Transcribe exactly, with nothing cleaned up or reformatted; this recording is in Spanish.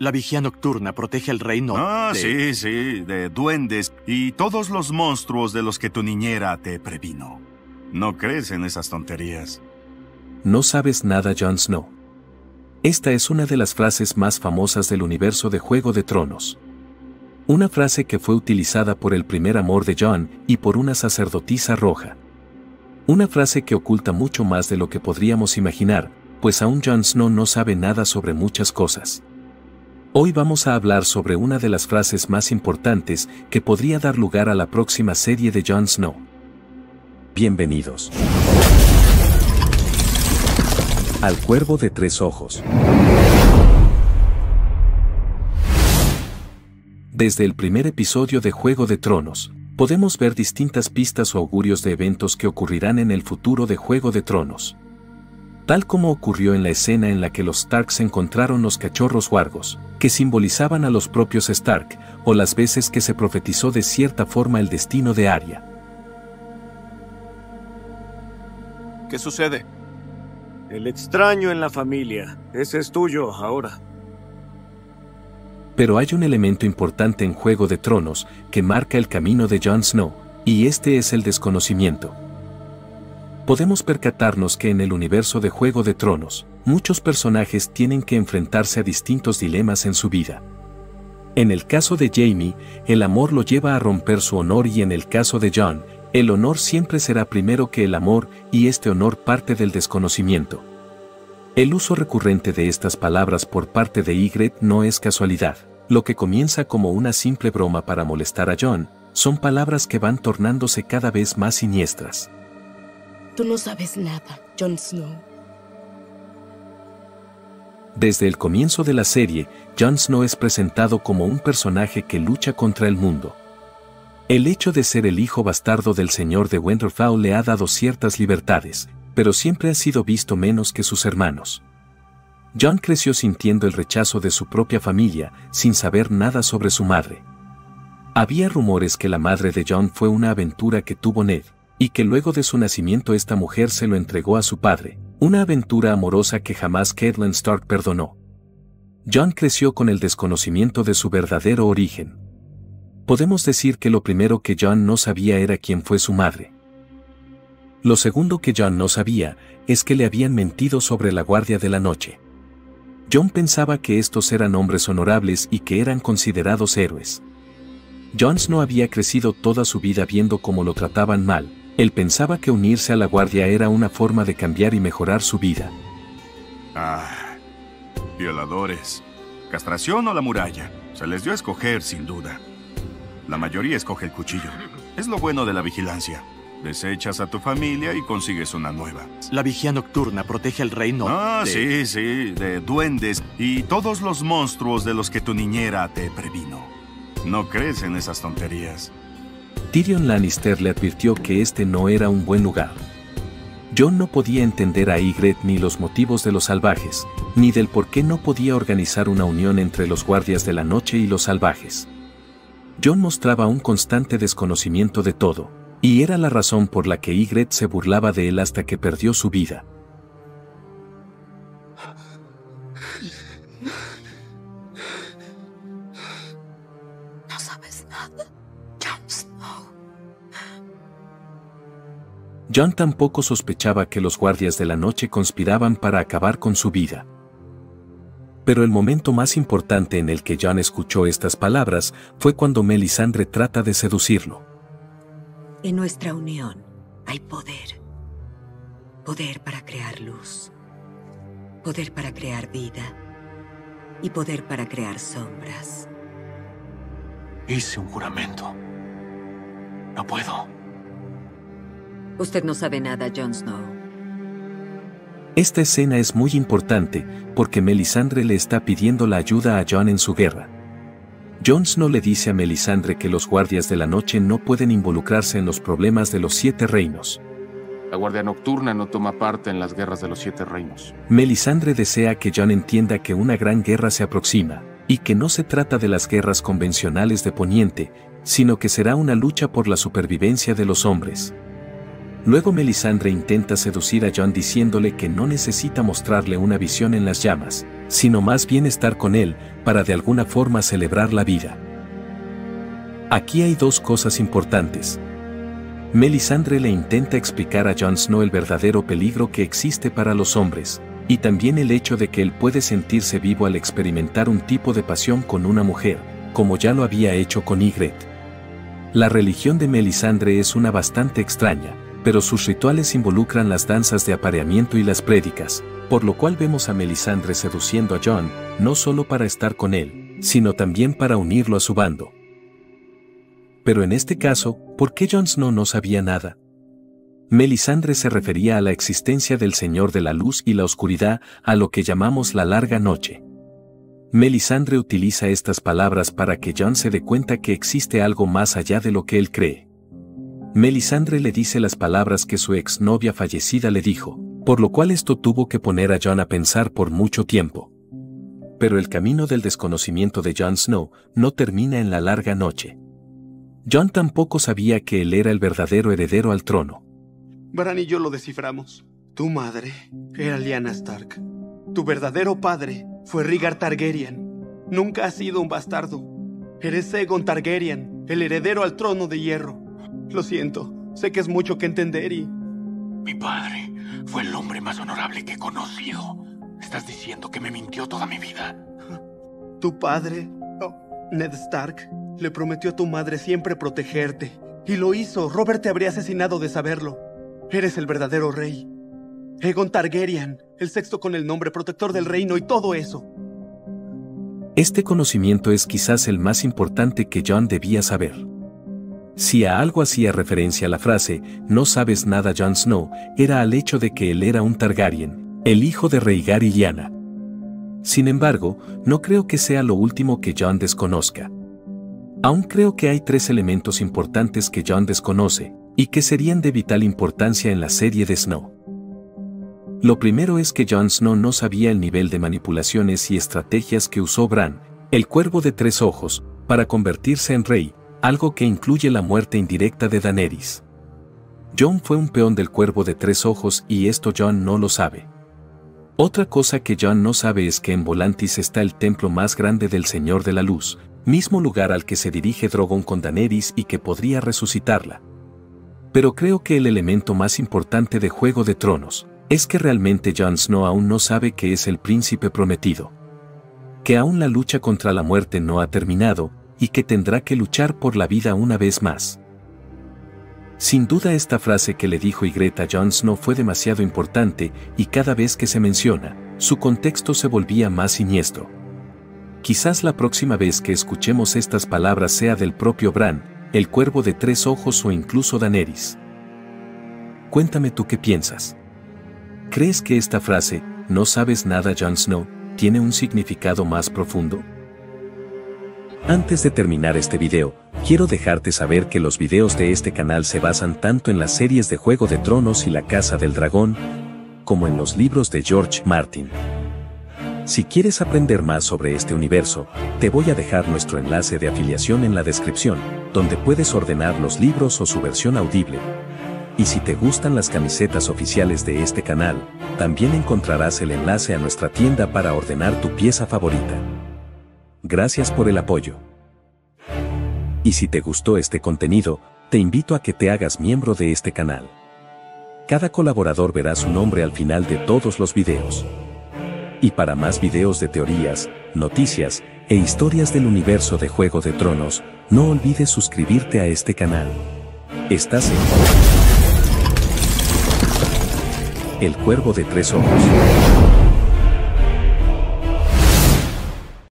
La vigía nocturna protege el reino. Ah, de... sí, sí, de duendes y todos los monstruos de los que tu niñera te previno. No crees en esas tonterías. No sabes nada, Jon Snow. Esta es una de las frases más famosas del universo de Juego de Tronos. Una frase que fue utilizada por el primer amor de Jon y por una sacerdotisa roja. Una frase que oculta mucho más de lo que podríamos imaginar, pues aún Jon Snow no sabe nada sobre muchas cosas. Hoy vamos a hablar sobre una de las frases más importantes que podría dar lugar a la próxima serie de Jon Snow. Bienvenidos al Cuervo de Tres Ojos. Desde el primer episodio de Juego de Tronos, podemos ver distintas pistas o augurios de eventos que ocurrirán en el futuro de Juego de Tronos. Tal como ocurrió en la escena en la que los Starks encontraron los cachorros huargos, que simbolizaban a los propios Stark, o las veces que se profetizó de cierta forma el destino de Arya. ¿Qué sucede? El extraño en la familia. Ese es tuyo ahora. Pero hay un elemento importante en Juego de Tronos que marca el camino de Jon Snow, y este es el desconocimiento. Podemos percatarnos que en el universo de Juego de Tronos, muchos personajes tienen que enfrentarse a distintos dilemas en su vida. En el caso de Jaime, el amor lo lleva a romper su honor, y en el caso de Jon, el honor siempre será primero que el amor, y este honor parte del desconocimiento. El uso recurrente de estas palabras por parte de Ygritte no es casualidad. Lo que comienza como una simple broma para molestar a Jon, son palabras que van tornándose cada vez más siniestras. Tú no sabes nada, Jon Snow. Desde el comienzo de la serie, Jon Snow es presentado como un personaje que lucha contra el mundo. El hecho de ser el hijo bastardo del señor de Winterfell le ha dado ciertas libertades, pero siempre ha sido visto menos que sus hermanos. Jon creció sintiendo el rechazo de su propia familia, sin saber nada sobre su madre. Había rumores que la madre de Jon fue una aventura que tuvo Ned, y que luego de su nacimiento esta mujer se lo entregó a su padre, una aventura amorosa que jamás Catelyn Stark perdonó. Jon creció con el desconocimiento de su verdadero origen. Podemos decir que lo primero que Jon no sabía era quién fue su madre. Lo segundo que Jon no sabía es que le habían mentido sobre la Guardia de la Noche. Jon pensaba que estos eran hombres honorables y que eran considerados héroes. Jon Snow había crecido toda su vida viendo cómo lo trataban mal. Él pensaba que unirse a la Guardia era una forma de cambiar y mejorar su vida. Ah, violadores. ¿Castración o la muralla? Se les dio a escoger, sin duda. La mayoría escoge el cuchillo. Es lo bueno de la vigilancia. Desechas a tu familia y consigues una nueva. La vigía nocturna protege el reino. Ah, de... sí, sí, de duendes y todos los monstruos de los que tu niñera te previno. No crees en esas tonterías. Tyrion Lannister le advirtió que este no era un buen lugar. Jon no podía entender a Ygritte ni los motivos de los salvajes, ni del por qué no podía organizar una unión entre los guardias de la noche y los salvajes. Jon mostraba un constante desconocimiento de todo, y era la razón por la que Ygritte se burlaba de él hasta que perdió su vida. No sabes nada, Jon Snow. Jon tampoco sospechaba que los guardias de la noche conspiraban para acabar con su vida. Pero el momento más importante en el que Jon escuchó estas palabras fue cuando Melisandre trata de seducirlo. En nuestra unión hay poder. Poder para crear luz. Poder para crear vida. Y poder para crear sombras. Hice un juramento. No puedo. Usted no sabe nada, Jon Snow. Esta escena es muy importante, porque Melisandre le está pidiendo la ayuda a Jon en su guerra. Jon Snow le dice a Melisandre que los guardias de la noche no pueden involucrarse en los problemas de los Siete Reinos. La Guardia Nocturna no toma parte en las guerras de los Siete Reinos. Melisandre desea que Jon entienda que una gran guerra se aproxima, y que no se trata de las guerras convencionales de Poniente, sino que será una lucha por la supervivencia de los hombres. Luego Melisandre intenta seducir a Jon diciéndole que no necesita mostrarle una visión en las llamas, sino más bien estar con él, para de alguna forma celebrar la vida. Aquí hay dos cosas importantes. Melisandre le intenta explicar a Jon Snow el verdadero peligro que existe para los hombres, y también el hecho de que él puede sentirse vivo al experimentar un tipo de pasión con una mujer, como ya lo había hecho con Ygritte. La religión de Melisandre es una bastante extraña, pero sus rituales involucran las danzas de apareamiento y las prédicas, por lo cual vemos a Melisandre seduciendo a Jon, no solo para estar con él, sino también para unirlo a su bando. Pero en este caso, ¿por qué Jon Snow no sabía nada? Melisandre se refería a la existencia del Señor de la Luz y la Oscuridad, a lo que llamamos la Larga Noche. Melisandre utiliza estas palabras para que Jon se dé cuenta que existe algo más allá de lo que él cree. Melisandre le dice las palabras que su exnovia fallecida le dijo, por lo cual esto tuvo que poner a Jon a pensar por mucho tiempo. Pero el camino del desconocimiento de Jon Snow no termina en la Larga Noche. Jon tampoco sabía que él era el verdadero heredero al trono. Bran y yo lo desciframos. Tu madre era Lyanna Stark. Tu verdadero padre fue Rhaegar Targaryen. Nunca has sido un bastardo. Eres Aegon Targaryen, el heredero al trono de hierro. Lo siento, sé que es mucho que entender y... Mi padre fue el hombre más honorable que he conocido. Estás diciendo que me mintió toda mi vida. Tu padre, oh, Ned Stark, le prometió a tu madre siempre protegerte. Y lo hizo. Robert te habría asesinado de saberlo. Eres el verdadero rey. Aegon Targaryen, el sexto con el nombre, protector del reino y todo eso. Este conocimiento es quizás el más importante que Jon debía saber. Si a algo hacía referencia la frase, no sabes nada Jon Snow, era al hecho de que él era un Targaryen, el hijo de Rhaegar y Lyanna. Sin embargo, no creo que sea lo último que Jon desconozca. Aún creo que hay tres elementos importantes que Jon desconoce, y que serían de vital importancia en la serie de Snow. Lo primero es que Jon Snow no sabía el nivel de manipulaciones y estrategias que usó Bran, el Cuervo de Tres Ojos, para convertirse en rey, algo que incluye la muerte indirecta de Daenerys. Jon fue un peón del Cuervo de Tres Ojos y esto Jon no lo sabe. Otra cosa que Jon no sabe es que en Volantis está el templo más grande del Señor de la Luz, mismo lugar al que se dirige Drogon con Daenerys y que podría resucitarla. Pero creo que el elemento más importante de Juego de Tronos es que realmente Jon Snow aún no sabe que es el Príncipe Prometido. Que aún la lucha contra la muerte no ha terminado, y que tendrá que luchar por la vida una vez más. Sin duda esta frase que le dijo Ygritte a Jon Snow fue demasiado importante, y cada vez que se menciona, su contexto se volvía más siniestro. Quizás la próxima vez que escuchemos estas palabras sea del propio Bran, el Cuervo de Tres Ojos o incluso Daenerys. Cuéntame tú qué piensas. ¿Crees que esta frase, no sabes nada Jon Snow, tiene un significado más profundo? Antes de terminar este video, quiero dejarte saber que los videos de este canal se basan tanto en las series de Juego de Tronos y La Casa del Dragón, como en los libros de George Martin. Si quieres aprender más sobre este universo, te voy a dejar nuestro enlace de afiliación en la descripción, donde puedes ordenar los libros o su versión audible. Y si te gustan las camisetas oficiales de este canal, también encontrarás el enlace a nuestra tienda para ordenar tu pieza favorita. Gracias por el apoyo. Y si te gustó este contenido, te invito a que te hagas miembro de este canal. Cada colaborador verá su nombre al final de todos los videos. Y para más videos de teorías, noticias e historias del universo de Juego de Tronos, no olvides suscribirte a este canal. Estás en El Cuervo de Tres Ojos.